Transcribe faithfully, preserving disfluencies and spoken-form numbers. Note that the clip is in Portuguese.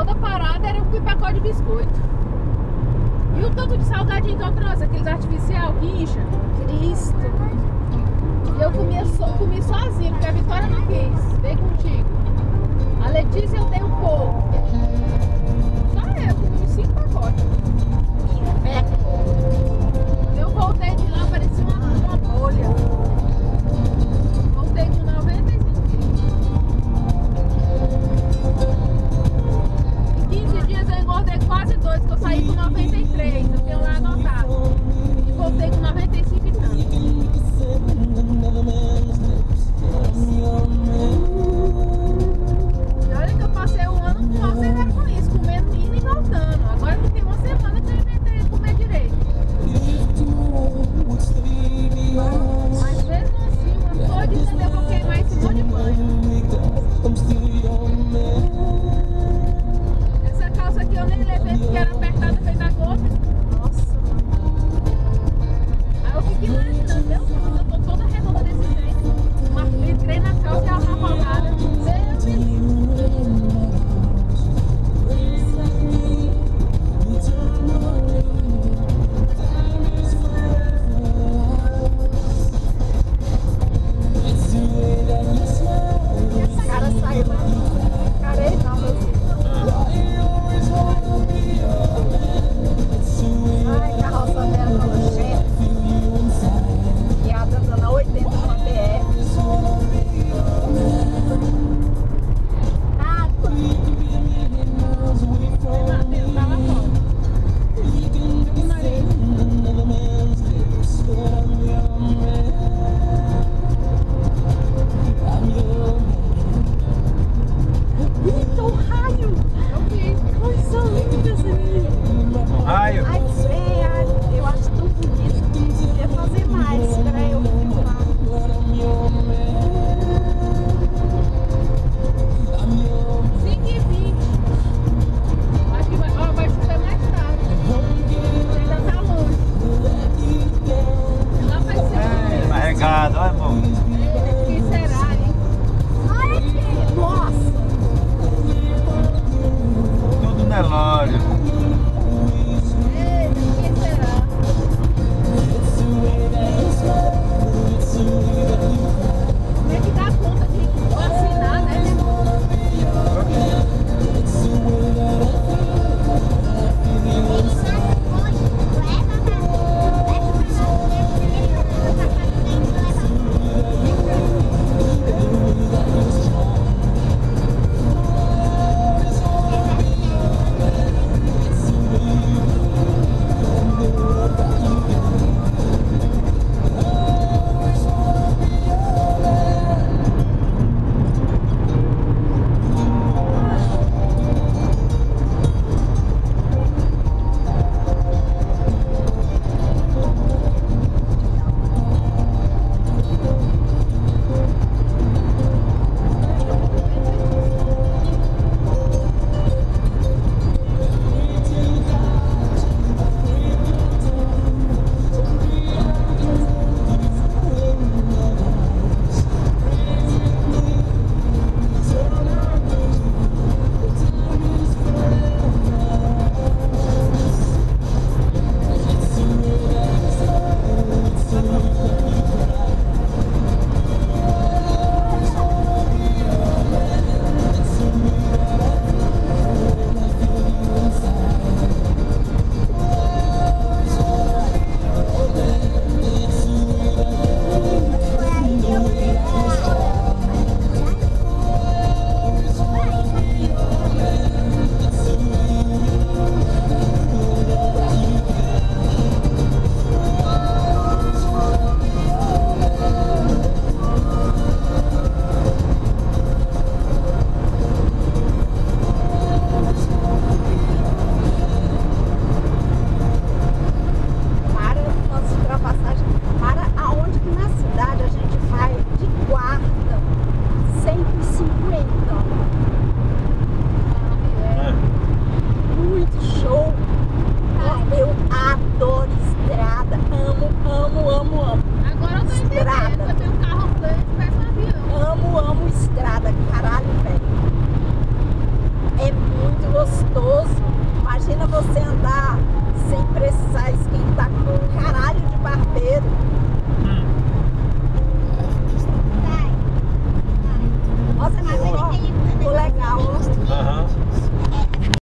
toda parada era um pacote de biscoito. E o tanto de salgadinho que eu trouxe, aqueles artificial que incha. Cristo. E eu comi, so, comi sozinha, porque a Vitória não quis. Vem contigo. A Letícia eu tenho um pouco. Só eu, comi cinco pacotes. Eu voltei de lá, parecia uma, uma bolha. Voltei de noventa e cinco quilos. Em quinze dias eu engordei quase dois, que eu saí com noventa e três. Eu tenho lá anotado. E voltei com noventa e cinco e tanto. E olha que eu passei um ano com alceira com isso, comendo, indo e voltando. Agora que tem uma semana que eu inventei comer direito. Mas mesmo assim, uma boa dizendo eu vou queimar esse monte de banho. Essa calça aqui eu nem levei porque era apertada, feita a gota. Nossa, aí eu fiquei imaginando, meu Deus, eu tô toda redonda desse jeito. Entrei na calça e ela tá rolada. Meu Deus. precisar